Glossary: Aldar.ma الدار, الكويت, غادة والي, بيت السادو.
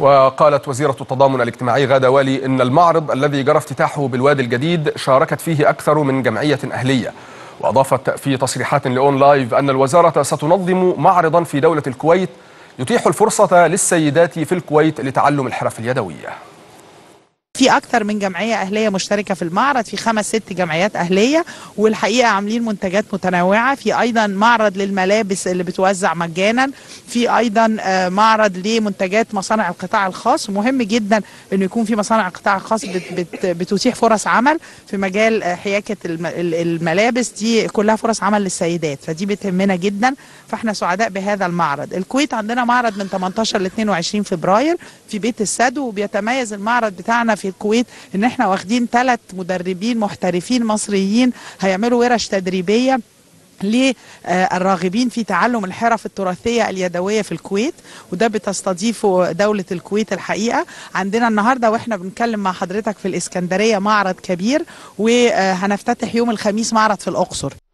وقالت وزيرة التضامن الاجتماعي غادة والي إن المعرض الذي جرى افتتاحه بالوادي الجديد شاركت فيه أكثر من جمعية أهلية. وأضافت في تصريحات لأون لايف أن الوزارة ستنظم معرضا في دولة الكويت يتيح الفرصة للسيدات في الكويت لتعلم الحرف اليدوية. في أكثر من جمعية أهلية مشتركة في المعرض، في 5-6 جمعيات أهلية، والحقيقة عاملين منتجات متنوعة. في أيضا معرض للملابس اللي بتوزع مجانا، في أيضا معرض لمنتجات مصانع القطاع الخاص. مهم جدا أنه يكون في مصانع القطاع الخاص بتتيح فرص عمل في مجال حياكة الملابس، دي كلها فرص عمل للسيدات، فدي بتهمنا جدا، فاحنا سعداء بهذا المعرض. الكويت عندنا معرض من 18 ل 22 فبراير في بيت السادو، وبيتميز المعرض بتاعنا في الكويت ان احنا واخدين 3 مدربين محترفين مصريين هيعملوا ورش تدريبية للراغبين في تعلم الحرف التراثية اليدوية في الكويت، وده بتستضيفه دولة الكويت. الحقيقة عندنا النهاردة واحنا بنتكلم مع حضرتك في الإسكندرية معرض كبير، وهنفتتح يوم الخميس معرض في الأقصر.